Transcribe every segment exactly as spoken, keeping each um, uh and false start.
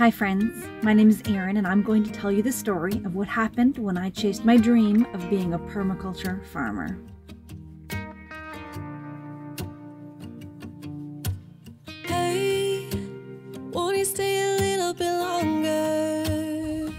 Hi friends, my name is Erin and I'm going to tell you the story of what happened when I chased my dream of being a permaculture farmer. Hey, won't you stay a little bit longer?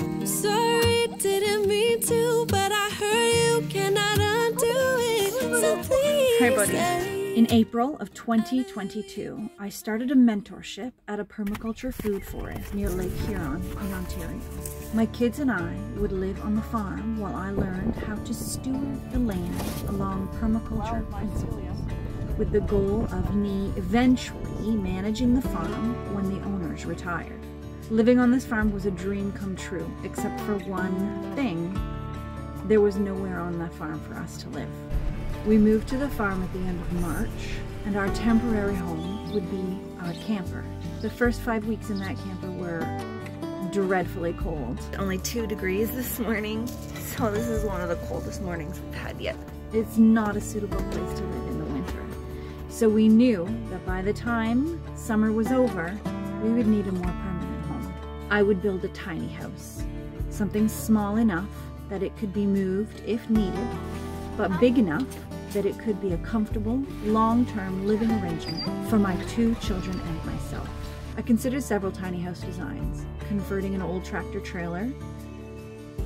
I'm sorry, didn't mean to, but I heard you cannot undo it, so please. Hey buddy. In April of twenty twenty-two, I started a mentorship at a permaculture food forest near Lake Huron in Ontario. My kids and I would live on the farm while I learned how to steward the land along permaculture principles, with the goal of me eventually managing the farm when the owners retired. Living on this farm was a dream come true, except for one thing. There was nowhere on that farm for us to live. We moved to the farm at the end of March, and our temporary home would be our camper. The first five weeks in that camper were dreadfully cold. Only two degrees this morning, so this is one of the coldest mornings we've had yet. It's not a suitable place to live in the winter. So we knew that by the time summer was over, we would need a more permanent home. I would build a tiny house, something small enough that it could be moved if needed, but big enough that it could be a comfortable, long-term living arrangement for my two children and myself. I considered several tiny house designs, converting an old tractor trailer,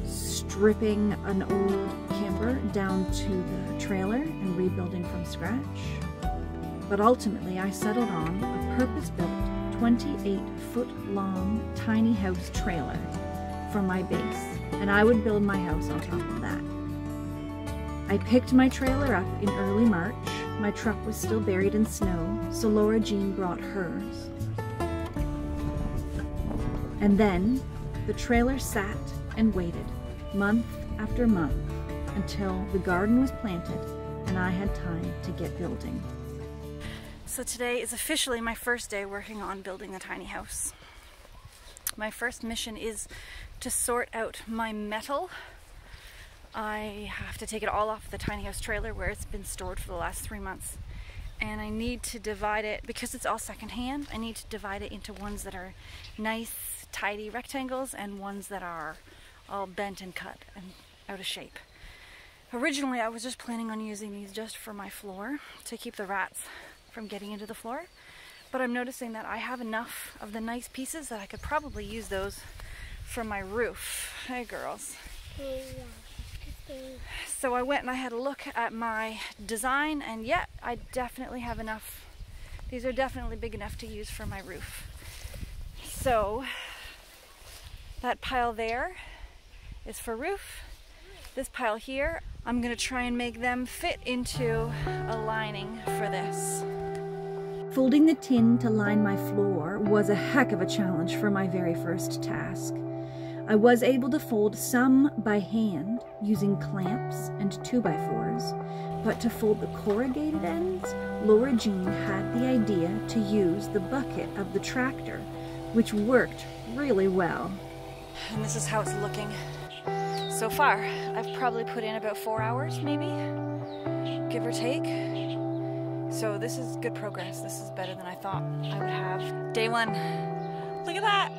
stripping an old camper down to the trailer and rebuilding from scratch. But ultimately, I settled on a purpose-built twenty-eight foot long tiny house trailer for my base, and I would build my house on top of that. I picked my trailer up in early March. My truck was still buried in snow, so Laura Jean brought hers. And then the trailer sat and waited, month after month, until the garden was planted and I had time to get building. So today is officially my first day working on building the tiny house. My first mission is to sort out my metal. I have to take it all off the tiny house trailer where it's been stored for the last three months. And I need to divide it, because it's all secondhand, I need to divide it into ones that are nice, tidy rectangles and ones that are all bent and cut and out of shape. Originally, I was just planning on using these just for my floor to keep the rats from getting into the floor. But I'm noticing that I have enough of the nice pieces that I could probably use those for my roof. Hey, girls. Hey. So I went and I had a look at my design, and yet I definitely have enough. These are definitely big enough to use for my roof. So that pile there is for roof. This pile here, I'm going to try and make them fit into a lining for this. Folding the tin to line my floor was a heck of a challenge for my very first task. I was able to fold some by hand using clamps and two by fours, but to fold the corrugated ends, Laura Jean had the idea to use the bucket of the tractor, which worked really well. And this is how it's looking so far. I've probably put in about four hours maybe, give or take. So this is good progress. This is better than I thought I would have. Day one. Look at that.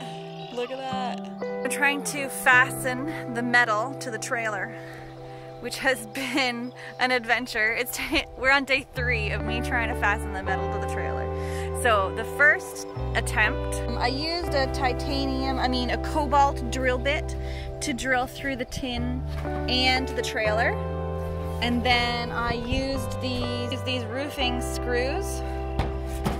Look at that. I'm trying to fasten the metal to the trailer, which has been an adventure. It's t we're on day three of me trying to fasten the metal to the trailer. So the first attempt, I used a titanium, I mean a cobalt drill bit to drill through the tin and the trailer. And then I used these, these roofing screws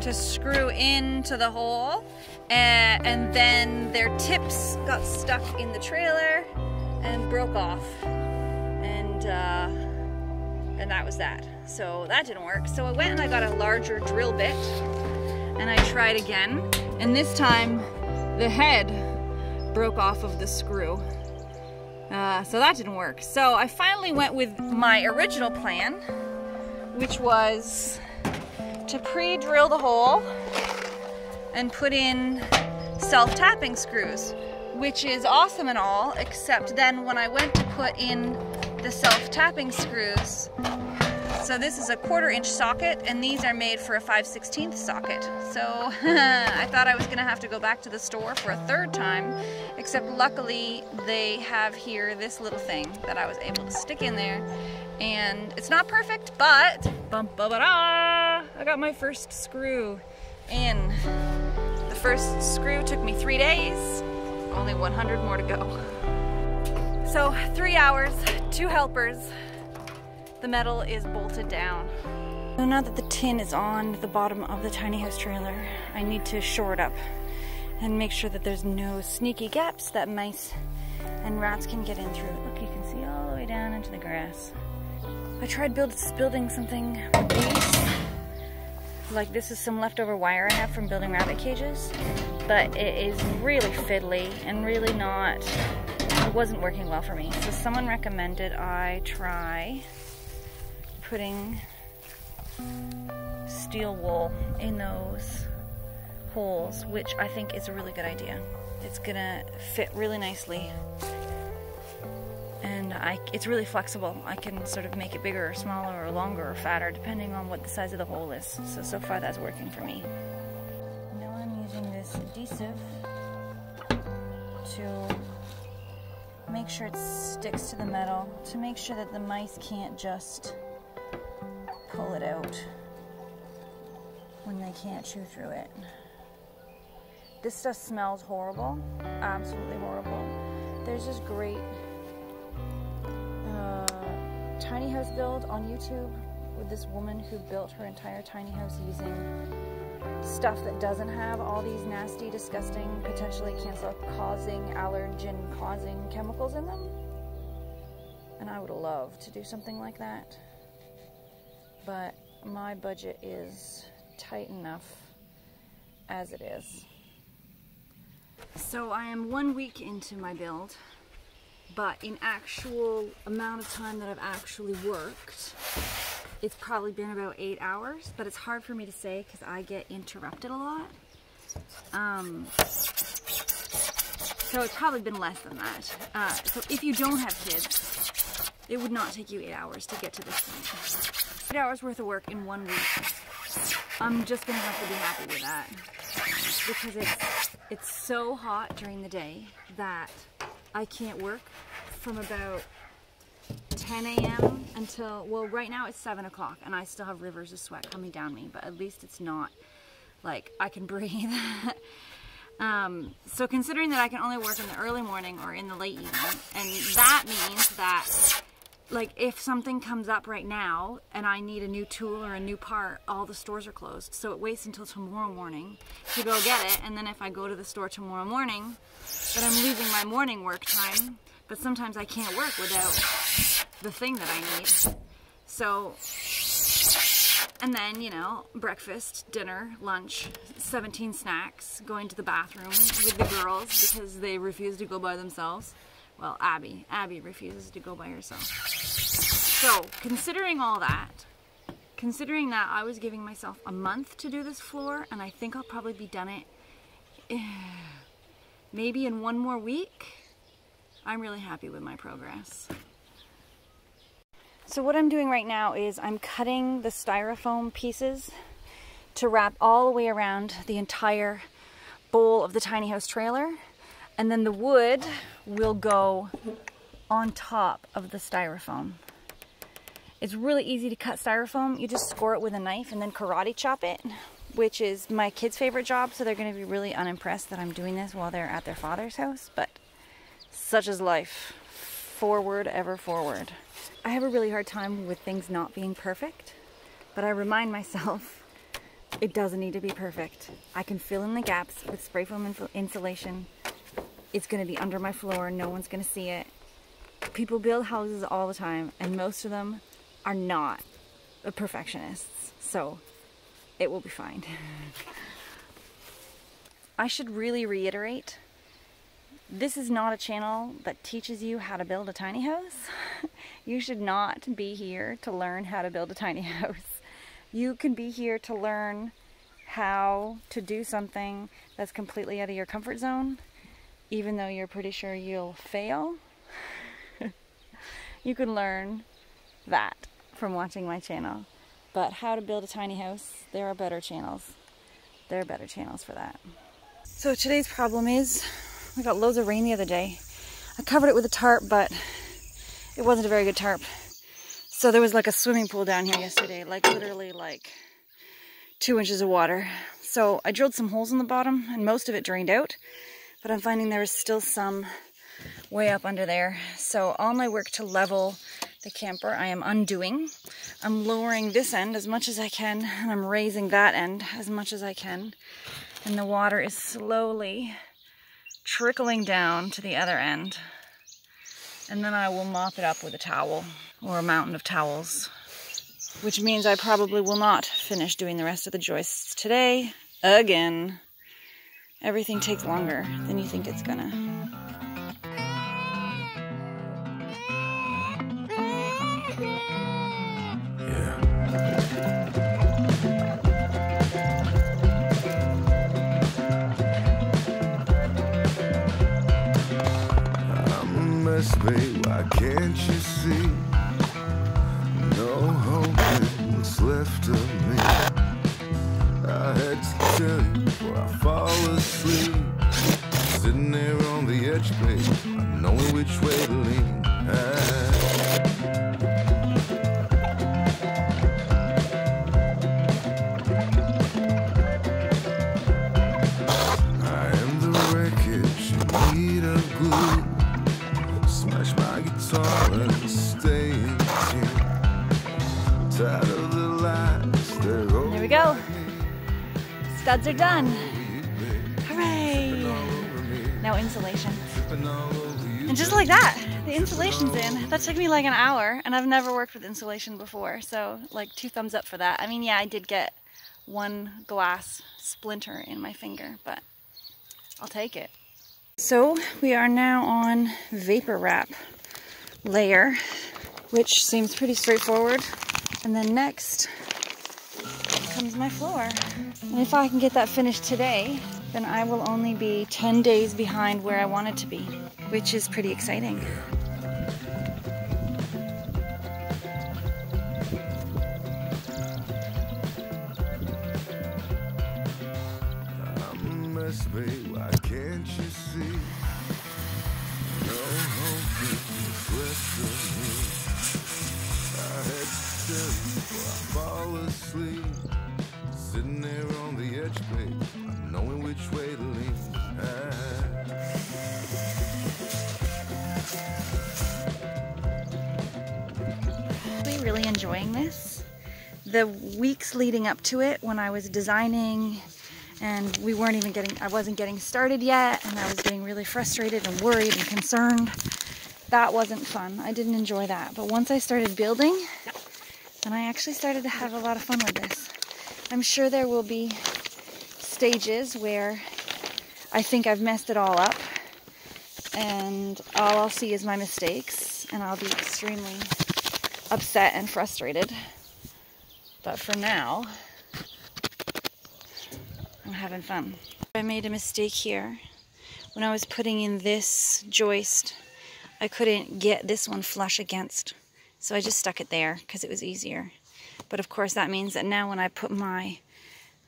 to screw into the hole, and, and then their tips got stuck in the trailer and broke off, and uh, and that was that. So that didn't work. So I went and I got a larger drill bit and I tried again, and this time the head broke off of the screw. Uh, so that didn't work. So I finally went with my original plan, which was to pre-drill the hole and put in self-tapping screws, which is awesome and all, except then when I went to put in the self-tapping screws, So this is a quarter inch socket, and these are made for a five sixteenths socket. So I thought I was gonna have to go back to the store for a third time, except luckily they have here this little thing that I was able to stick in there. And it's not perfect, but bum ba ba da! I got my first screw in. The first screw took me three days, only one hundred more to go. So three hours, two helpers. The metal is bolted down. So now that the tin is on the bottom of the tiny house trailer, I need to shore it up and make sure that there's no sneaky gaps that mice and rats can get in through. Look, you can see all the way down into the grass. I tried build, building something loose. Like, this is some leftover wire I have from building rabbit cages, but it is really fiddly and really not, it wasn't working well for me. So someone recommended I try putting steel wool in those holes, which I think is a really good idea. It's gonna fit really nicely, and I, it's really flexible. I can sort of make it bigger or smaller or longer or fatter depending on what the size of the hole is. So, so far that's working for me. Now I'm using this adhesive to make sure it sticks to the metal, to make sure that the mice can't just pull it out when they can't chew through it. This stuff smells horrible, absolutely horrible. There's this great uh, tiny house build on YouTube with this woman who built her entire tiny house using stuff that doesn't have all these nasty, disgusting, potentially cancer-causing, allergen-causing chemicals in them. And I would love to do something like that, but my budget is tight enough as it is. So I am one week into my build, but in actual amount of time that I've actually worked, it's probably been about eight hours, but it's hard for me to say because I get interrupted a lot. Um, so it's probably been less than that. Uh, so if you don't have kids, it would not take you eight hours to get to this point. Eight hours worth of work in one week. I'm just gonna have to be happy with that, because it's, it's so hot during the day that I can't work from about ten A M until, well, right now it's seven o'clock, and I still have rivers of sweat coming down me, but at least it's not like I can breathe. um, so considering that I can only work in the early morning or in the late evening, and that means that, like, if something comes up right now and I need a new tool or a new part, all the stores are closed. So it waits until tomorrow morning to go get it. And then if I go to the store tomorrow morning, then I'm losing my morning work time. But sometimes I can't work without the thing that I need. So, and then, you know, breakfast, dinner, lunch, seventeen snacks, going to the bathroom with the girls because they refuse to go by themselves. Well, Abby. Abby refuses to go by herself. So, considering all that, considering that I was giving myself a month to do this floor, and I think I'll probably be done it uh, maybe in one more week, I'm really happy with my progress. So what I'm doing right now is I'm cutting the styrofoam pieces to wrap all the way around the entire bowl of the tiny house trailer. And then the wood will go on top of the styrofoam. It's really easy to cut styrofoam. You just score it with a knife and then karate chop it, which is my kids' favorite job, so they're gonna be really unimpressed that I'm doing this while they're at their father's house, but such is life. Forward, ever forward. I have a really hard time with things not being perfect, but I remind myself it doesn't need to be perfect. I can fill in the gaps with spray foam insulation. It's gonna be under my floor, no one's gonna see it. People build houses all the time, and most of them are not perfectionists, so it will be fine. I should really reiterate, this is not a channel that teaches you how to build a tiny house. You should not be here to learn how to build a tiny house. You can be here to learn how to do something that's completely out of your comfort zone, even though you're pretty sure you'll fail. You can learn that from watching my channel. But how to build a tiny house, there are better channels. There are better channels for that. So today's problem is, we got loads of rain the other day. I covered it with a tarp, but it wasn't a very good tarp. So there was like a swimming pool down here yesterday, like literally like two inches of water. So I drilled some holes in the bottom and most of it drained out, but I'm finding there is still some way up under there. So all my work to level the camper I am undoing. I'm lowering this end as much as I can and I'm raising that end as much as I can. And the water is slowly trickling down to the other end. And then I will mop it up with a towel or a mountain of towels, which means I probably will not finish doing the rest of the joists today again. Everything takes longer than you think it's gonna. Babe, why can't you see? No hope in what's left of me. I had to tell you before I fall asleep. Sitting there on the edge, babe, not knowing which way to lean. I studs are done. Hooray! Now insulation. And just like that, the insulation's in. That took me like an hour, and I've never worked with insulation before, so like two thumbs up for that. I mean, yeah, I did get one glass splinter in my finger, but I'll take it. So we are now on vapor wrap layer, which seems pretty straightforward. And then next comes my floor. And if I can get that finished today, then I will only be ten days behind where I want it to be, which is pretty exciting. Really enjoying this. The weeks leading up to it, when I was designing and we weren't even getting, I wasn't getting started yet, and I was getting really frustrated and worried and concerned, that wasn't fun. I didn't enjoy that. But once I started building, then I actually started to have a lot of fun with this. I'm sure there will be stages where I think I've messed it all up and all I'll see is my mistakes and I'll be extremely upset and frustrated, but for now, I'm having fun. I made a mistake here. When I was putting in this joist, I couldn't get this one flush against, so I just stuck it there because it was easier. But of course that means that now when I put my,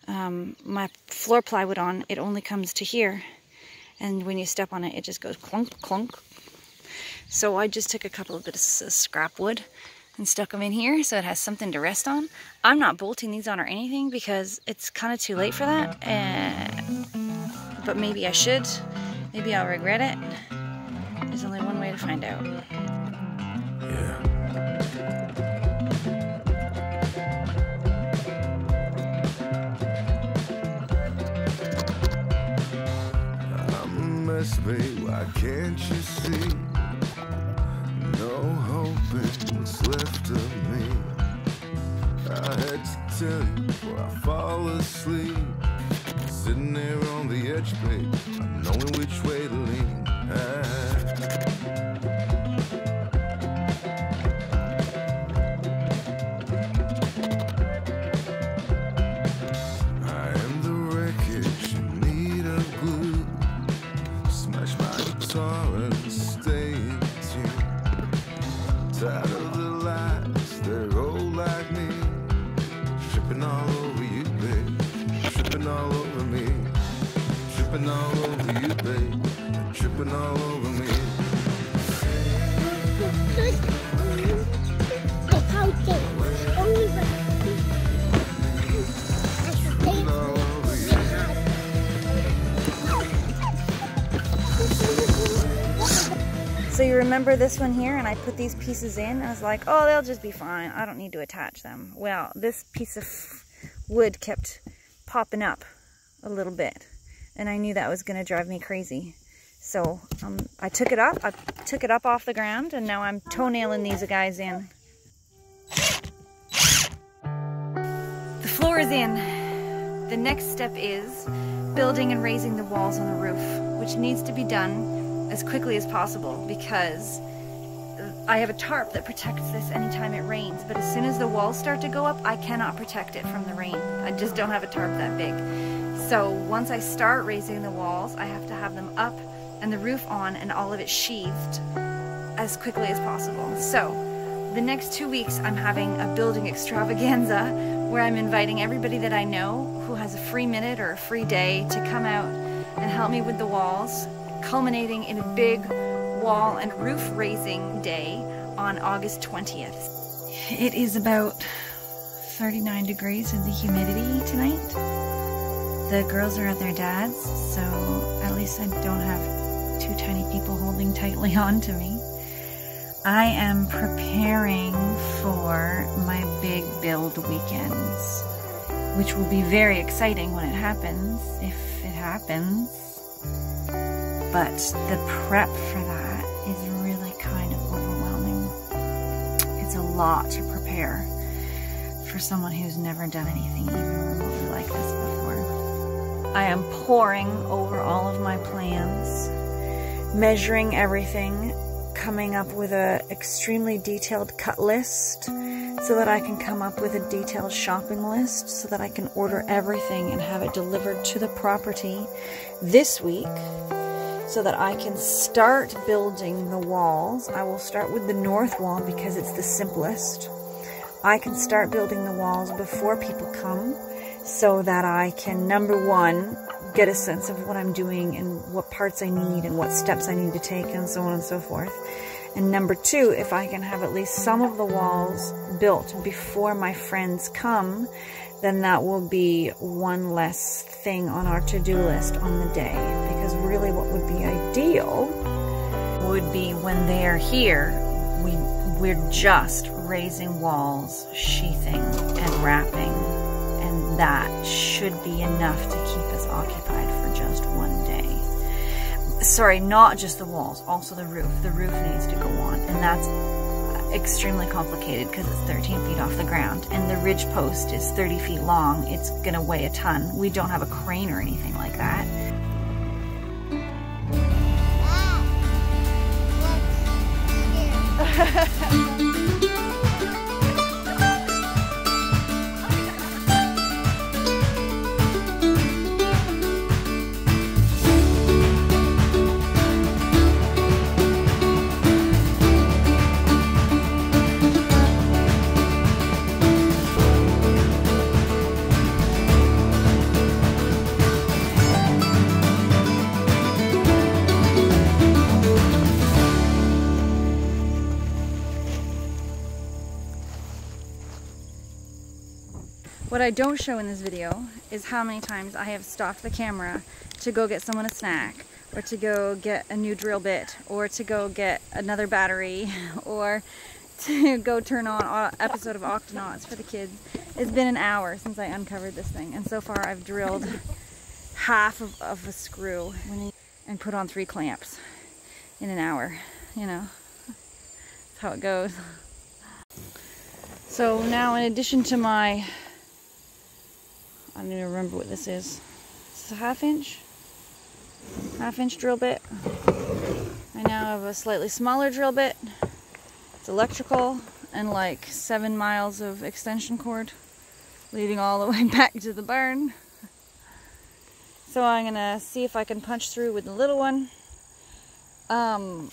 um, my floor plywood on, it only comes to here, and when you step on it, it just goes clunk, clunk. So I just took a couple of bits of scrap wood and stuck them in here so it has something to rest on. I'm not bolting these on or anything because it's kind of too late for that, uh, but maybe I should. Maybe I'll regret it. There's only one way to find out. Yeah. I'm a mess, babe. Why can't you see? What's left of me. I had to tell you before I fall asleep. Sitting there on the edge, babe, not knowing which way to lean. I, I am the wreckage in need of glue. Smash my guitar and stay in tune. Out of the lights, they're old. tripping all over you, babe. You're tripping all over me. So you remember this one here, and I put these pieces in. I was like, oh, they'll just be fine. I don't need to attach them. Well, this piece of wood kept popping up a little bit, and I knew that was going to drive me crazy. So um, I took it up. I took it up off the ground, and now I'm toenailing these guys in. The floor is in. The next step is building and raising the walls on the roof, which needs to be done as quickly as possible because I have a tarp that protects this anytime it rains, but as soon as the walls start to go up, I cannot protect it from the rain. I just don't have a tarp that big. So once I start raising the walls, I have to have them up and the roof on and all of it sheathed as quickly as possible. So the next two weeks I'm having a building extravaganza where I'm inviting everybody that I know who has a free minute or a free day to come out and help me with the walls, culminating in a big wall and roof raising day on August twentieth. It is about thirty-nine degrees in the humidity tonight. The girls are at their dad's, so at least I don't have two tiny people holding tightly on to me. I am preparing for my big build weekends, which will be very exciting when it happens, if it happens. But the prep for that is really kind of overwhelming. It's a lot to prepare for someone who's never done anything even remotely like this before. I am poring over all of my plans, measuring everything, coming up with an extremely detailed cut list so that I can come up with a detailed shopping list so that I can order everything and have it delivered to the property this week, so that I can start building the walls. I will start with the north wall because it's the simplest. I can start building the walls before people come so that I can, number one, get a sense of what I'm doing and what parts I need and what steps I need to take and so on and so forth. And number two, if I can have at least some of the walls built before my friends come, then that will be one less thing on our to-do list on the day. Because really what would be ideal would be when they are here, we, we're just raising walls, sheathing and wrapping, and that should be enough to keep us occupied for just one day. Sorry, not just the walls, also the roof. The roof needs to go on, and that's extremely complicated because it's thirteen feet off the ground and the ridge post is thirty feet long. It's gonna weigh a ton. We don't have a crane or anything like that. What I don't show in this video is how many times I have stopped the camera to go get someone a snack, or to go get a new drill bit, or to go get another battery, or to go turn on an episode of Octonauts for the kids. It's been an hour since I uncovered this thing, and so far I've drilled half of, of a screw and put on three clamps in an hour. You know, that's how it goes. So now, in addition to my, I don't even remember what this is. This is a half inch, half inch drill bit. I now have a slightly smaller drill bit. It's electrical and like seven miles of extension cord leading all the way back to the barn. So I'm gonna see if I can punch through with the little one. Um,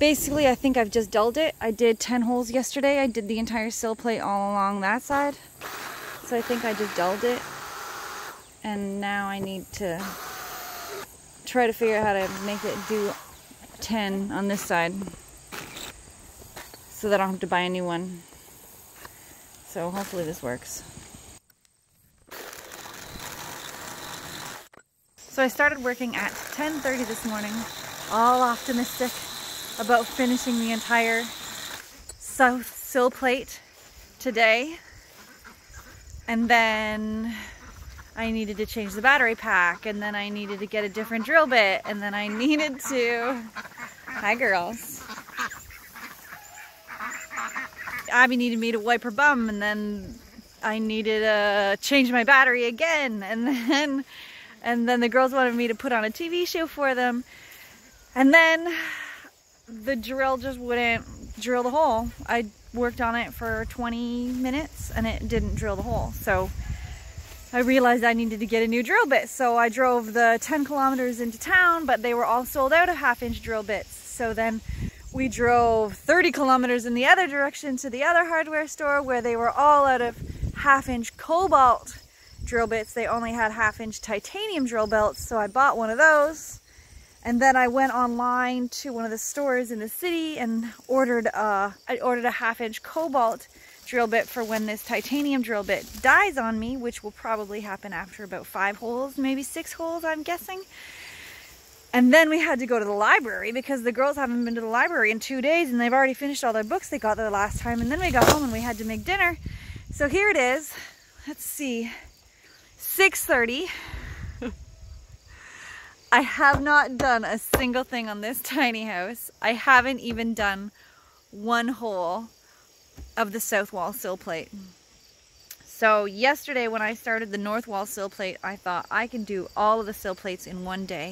basically, I think I've just dulled it. I did ten holes yesterday. I did the entire sill plate all along that side. So I think I just dulled it, and now I need to try to figure out how to make it do ten on this side so that I don't have to buy a new one. So hopefully this works. So I started working at ten thirty this morning, all optimistic about finishing the entire south sill plate today. And then I needed to change the battery pack, and then I needed to get a different drill bit, and then I needed to... Hi girls. Abby needed me to wipe her bum, and then I needed to change my battery again, and then... And then the girls wanted me to put on a T V show for them. And then the drill just wouldn't drill the hole. I worked on it for twenty minutes and it didn't drill the hole. So I realized I needed to get a new drill bit. So I drove the ten kilometers into town, but they were all sold out of half inch drill bits. So then we drove thirty kilometers in the other direction to the other hardware store where they were all out of half inch cobalt drill bits. They only had half inch titanium drill belts, so I bought one of those. And then I went online to one of the stores in the city and ordered a, I ordered a half inch cobalt drill bit for when this titanium drill bit dies on me, which will probably happen after about five holes, maybe six holes, I'm guessing. And then we had to go to the library because the girls haven't been to the library in two days and they've already finished all their books they got there last time. And then we got home and we had to make dinner. So here it is. Let's see. six thirty. I have not done a single thing on this tiny house. I haven't even done one hole of the south wall sill plate. So yesterday when I started the north wall sill plate, I thought I can do all of the sill plates in one day.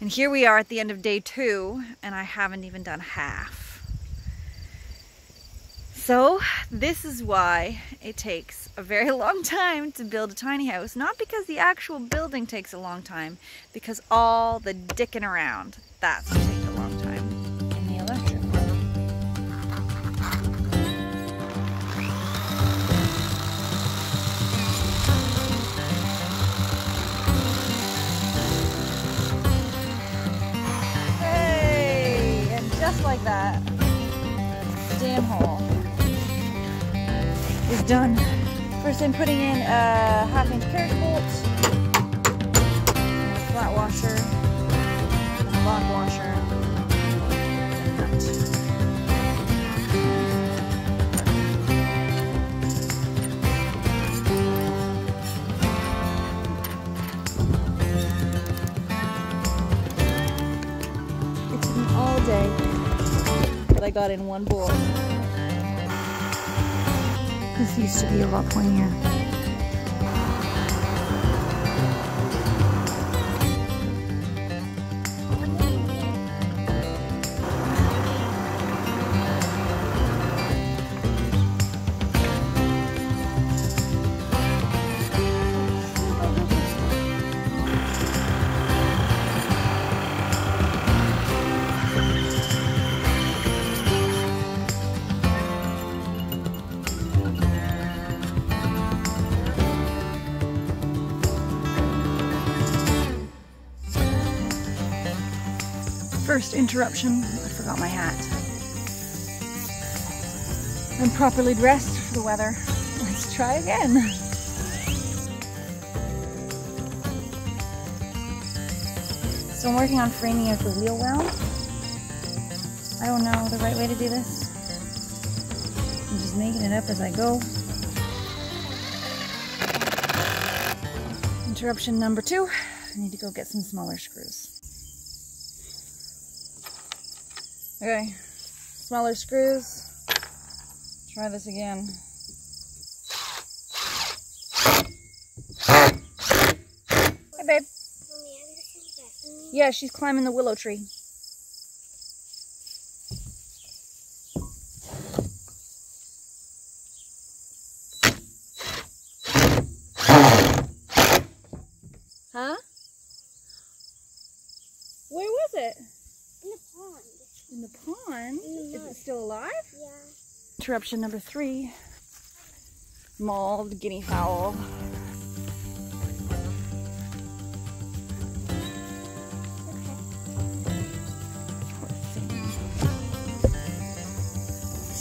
And here we are at the end of day two, and I haven't even done half. So this is why it takes a very long time to build a tiny house. Not because the actual building takes a long time, because all the dicking around, that's what takes a long time. In the electric world. Hey! And just like that, damn hole is done. First I'm putting in a half inch carriage bolt, a flat washer, and a log washer, and that. It took me all day, but I got in one bolt. This used to be a lot pointier. First interruption, I forgot my hat. I'm properly dressed for the weather. Let's try again. So I'm working on framing out the wheel well. I don't know the right way to do this. I'm just making it up as I go. Interruption number two, I need to go get some smaller screws. Okay, smaller screws. Try this again. Hi, babe. Yeah, she's climbing the willow tree. Huh? Where was it? In the pond. In the pond? Is it still alive? Yeah. Interruption number three. Mauled guinea fowl.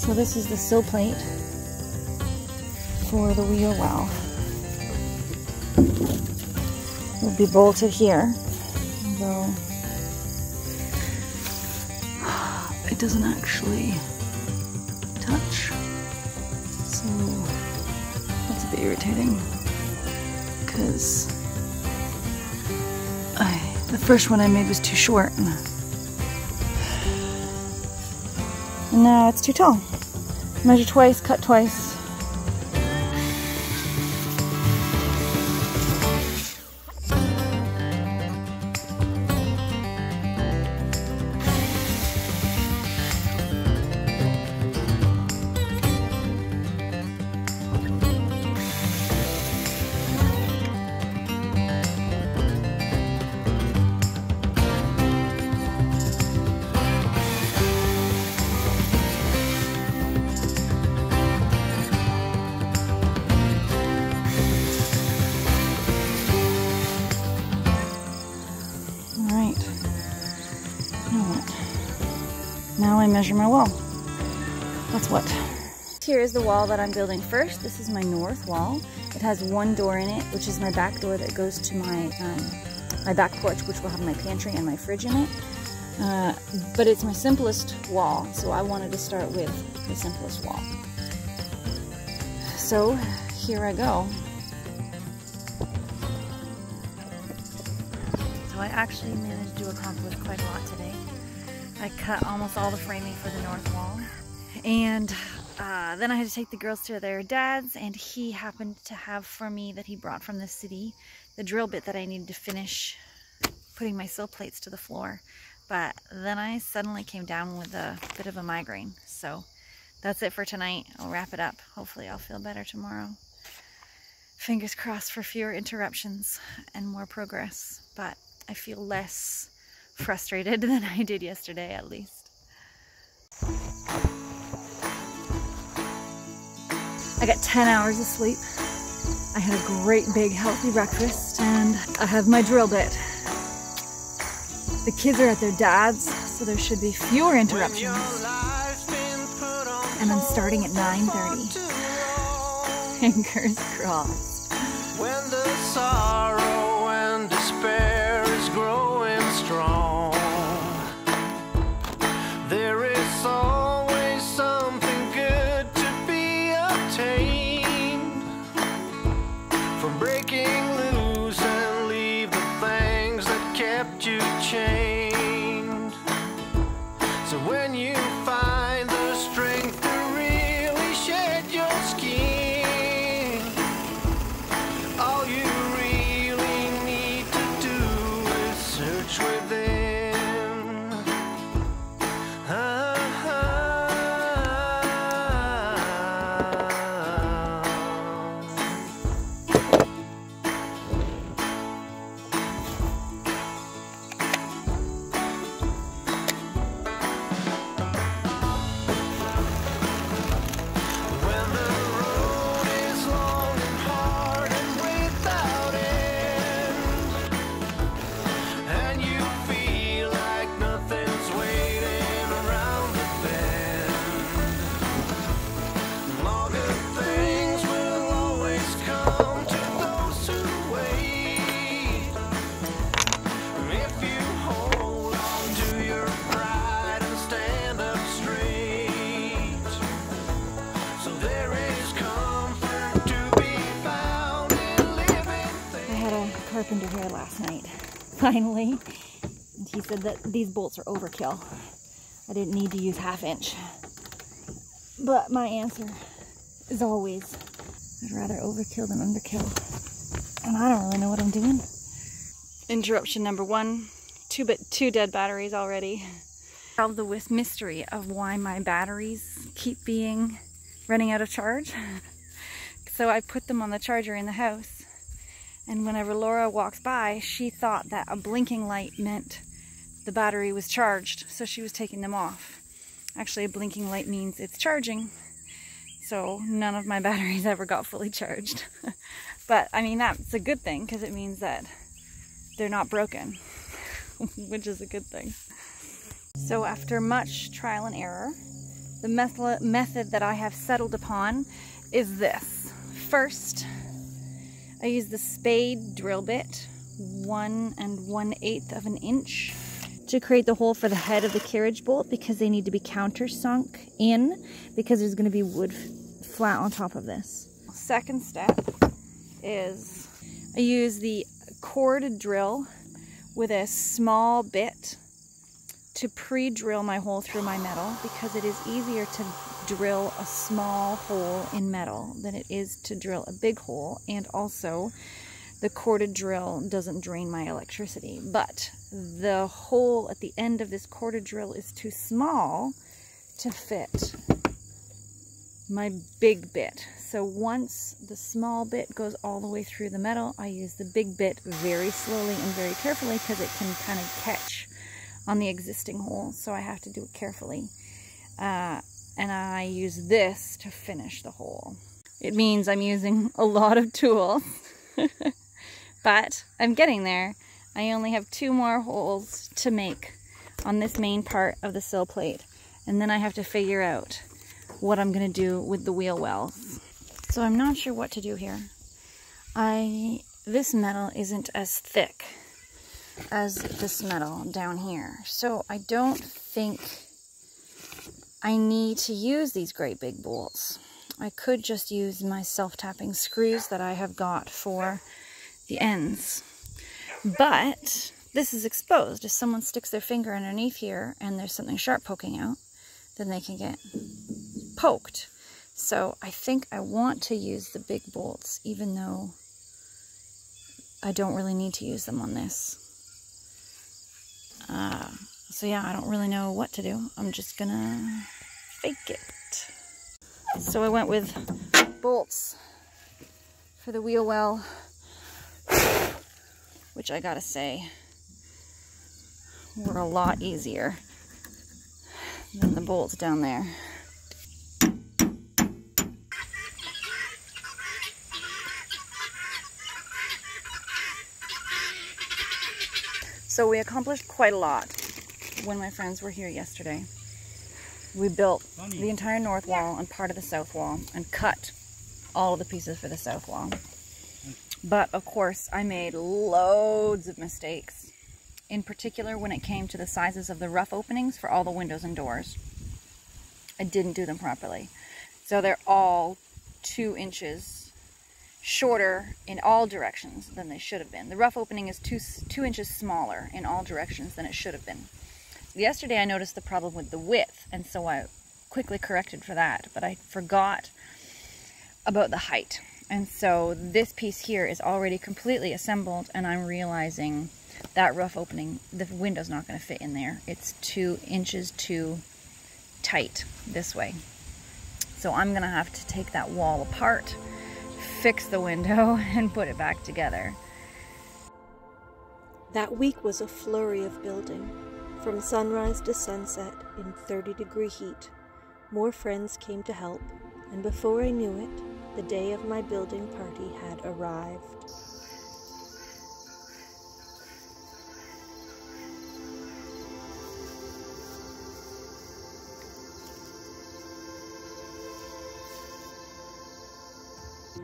So this is the sill plate for the wheel well. It will be bolted here, although it doesn't actually touch, so that's a bit irritating because I the first one I made was too short and now it's too tall. Measure twice, cut twice. Now I measure my wall. That's what. Here is the wall that I'm building first. This is my north wall. It has one door in it, which is my back door that goes to my um, my back porch, which will have my pantry and my fridge in it. Uh, but it's my simplest wall, so I wanted to start with the simplest wall. So here I go. So I actually managed to accomplish quite a lot today. I cut almost all the framing for the north wall, and uh, then I had to take the girls to their dad's, and he happened to have for me that he brought from the city the drill bit that I needed to finish putting my sill plates to the floor. But then I suddenly came down with a bit of a migraine, so that's it for tonight. I'll wrap it up. Hopefully I'll feel better tomorrow. Fingers crossed for fewer interruptions and more progress, but I feel less frustrated than I did yesterday, at least. I got ten hours of sleep. I had a great big healthy breakfast, and I have my drill bit. The kids are at their dad's, so there should be fewer interruptions. And I'm starting at nine thirty. Fingers crossed. When the sorrow and despair is growing strong, carpenter here last night, finally, and he said that these bolts are overkill. I didn't need to use half inch, but my answer is always, I'd rather overkill than underkill, and I don't really know what I'm doing. Interruption number one, two, but two dead batteries already. Solved the mystery of why my batteries keep being running out of charge, so I put them on the charger in the house. And whenever Laura walks by, she thought that a blinking light meant the battery was charged, so she was taking them off. Actually, a blinking light means it's charging, so none of my batteries ever got fully charged. But, I mean, that's a good thing, because it means that they're not broken, which is a good thing. So after much trial and error, the method that I have settled upon is this. First, I use the spade drill bit, one and one eighth of an inch, to create the hole for the head of the carriage bolt, because they need to be countersunk in, because there's going to be wood flat on top of this. Second step is I use the cord drill with a small bit to pre-drill my hole through my metal, because it is easier to drill a small hole in metal than it is to drill a big hole, and also the corded drill doesn't drain my electricity. But the hole at the end of this corded drill is too small to fit my big bit. So once the small bit goes all the way through the metal, I use the big bit very slowly and very carefully, because it can kind of catch on the existing hole. So I have to do it carefully. Uh, and I use this to finish the hole. It means I'm using a lot of tools. But I'm getting there. I only have two more holes to make on this main part of the sill plate, and then I have to figure out what I'm going to do with the wheel wells. So I'm not sure what to do here. I this metal isn't as thick as this metal down here, so I don't think I need to use these great big bolts. I could just use my self-tapping screws that I have got for the ends. But this is exposed. If someone sticks their finger underneath here and there's something sharp poking out, then they can get poked. So I think I want to use the big bolts, even though I don't really need to use them on this. Uh, so yeah, I don't really know what to do. I'm just gonna fake it. So I went with bolts for the wheel well, which I gotta say were a lot easier than the bolts down there. So we accomplished quite a lot when my friends were here yesterday. We built the entire north wall and part of the south wall and cut all of the pieces for the south wall. But of course I made loads of mistakes, in particular when it came to the sizes of the rough openings for all the windows and doors. I didn't do them properly. So they're all two inches shorter in all directions than they should have been. The rough opening is two, two inches smaller in all directions than it should have been. Yesterday I noticed the problem with the width, and so I quickly corrected for that, but I forgot about the height. And so this piece here is already completely assembled, and I'm realizing that rough opening, the window's not going to fit in there. It's two inches too tight this way. So I'm going to have to take that wall apart, fix the window, and put it back together. That week was a flurry of building. From sunrise to sunset in thirty degree heat, more friends came to help, and before I knew it, the day of my building party had arrived.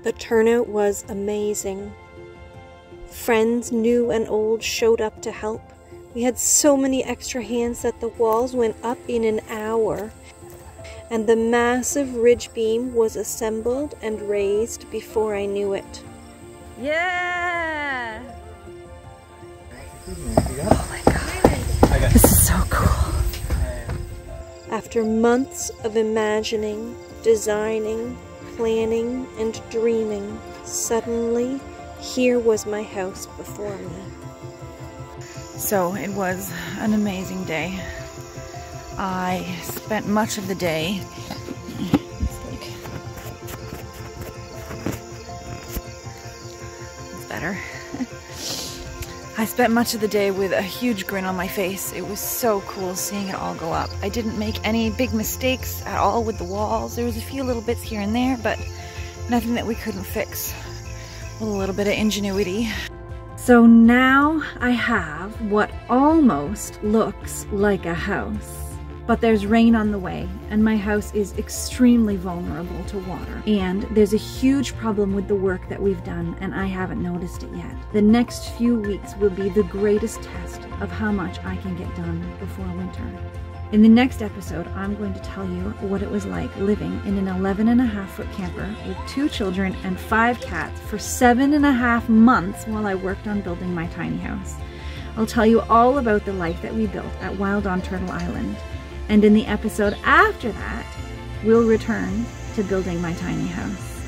The turnout was amazing. Friends new and old showed up to help. We had so many extra hands that the walls went up in an hour, and the massive ridge beam was assembled and raised before I knew it. Yeah! Oh my god, this is so cool. After months of imagining, designing, planning, and dreaming, suddenly, here was my house before me. So it was an amazing day. I spent much of the day it's like, it's better. I spent much of the day with a huge grin on my face. It was so cool seeing it all go up. I didn't make any big mistakes at all with the walls. There was a few little bits here and there, but nothing that we couldn't fix with a little bit of ingenuity. So now I have what almost looks like a house. But there's rain on the way, and my house is extremely vulnerable to water. And there's a huge problem with the work that we've done, and I haven't noticed it yet. The next few weeks will be the greatest test of how much I can get done before winter. In the next episode, I'm going to tell you what it was like living in an eleven and a half foot camper with two children and five cats for seven and a half months while I worked on building my tiny house. I'll tell you all about the life that we built at Wild on Turtle Island. And in the episode after that, we'll return to building my tiny house.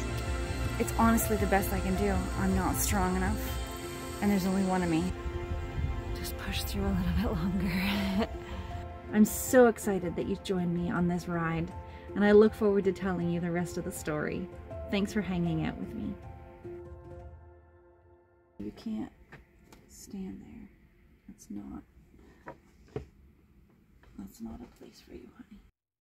It's honestly the best I can do. I'm not strong enough, and there's only one of me. Just push through a little bit longer. I'm so excited that you joined me on this ride, and I look forward to telling you the rest of the story. Thanks for hanging out with me. You can't stand there. It's not... That's not a place for you, honey.